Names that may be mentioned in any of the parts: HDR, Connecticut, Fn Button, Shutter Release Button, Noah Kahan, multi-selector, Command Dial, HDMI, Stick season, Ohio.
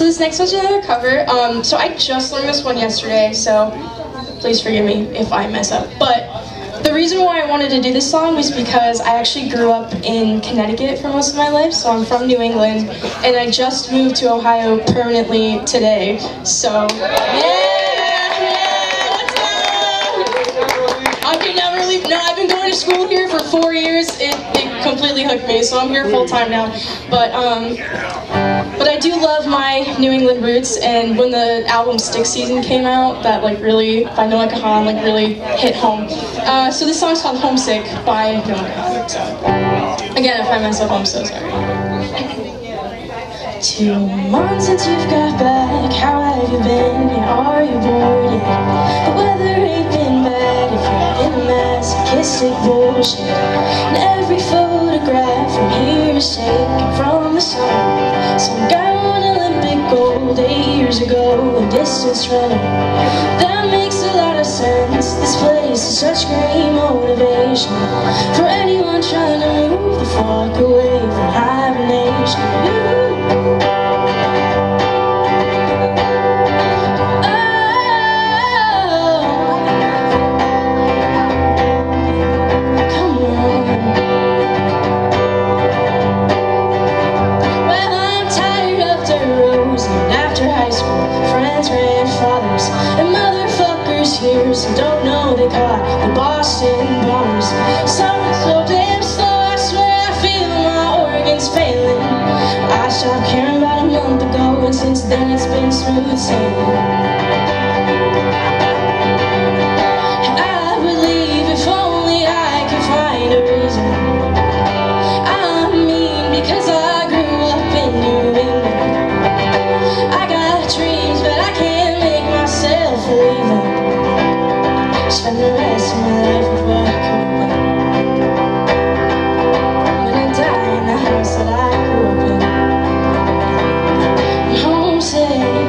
So this next one's another cover. So I just learned this one yesterday, so please forgive me if I mess up. But the reason why I wanted to do this song was because I actually grew up in Connecticut for most of my life, so I'm from New England, and I just moved to Ohio permanently today. So, I can never leave. No, I've been going to school here for 4 years. It completely hooked me, so I'm here full time now. But I do love my New England roots, and when the album Stick Season came out, that by Noah Kahan really hit home. So this song's called Homesick by Noah Kahan. So again, if I mess up, I'm so sorry. 2 months since you've got back, how have you been? Are you bored yet? The weather ain't been bad if you're in a mess, sarcastic bullshit. And every photograph from here is taken from the sun. Some guy won Olympic gold 8 years ago in distance running. That makes a lot of sense. This place is such great motivation for anyone trying to move the fuck away from hibernation. And motherfuckers here, so don't know they got the Boston bombers. Something so damn slow, I swear I feel my organs failing. I stopped caring about a month ago, and since then it's been smooth sailing. Spend the rest of my life with what I could. When I die in the house that I grew up in, I'm homesick.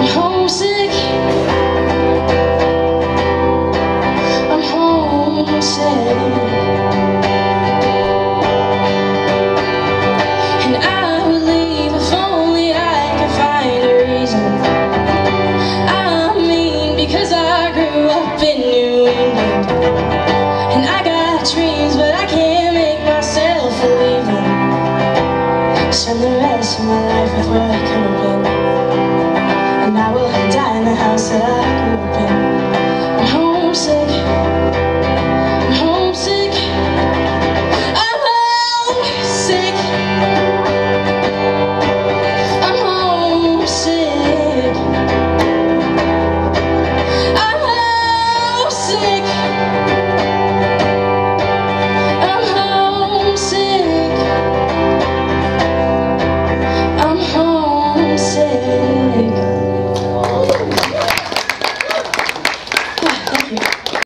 I'm homesick. I'm homesick. And I would leave if only I could find a reason. Spend the rest of my life with what I could have been, and I will die in the house that I grew up in.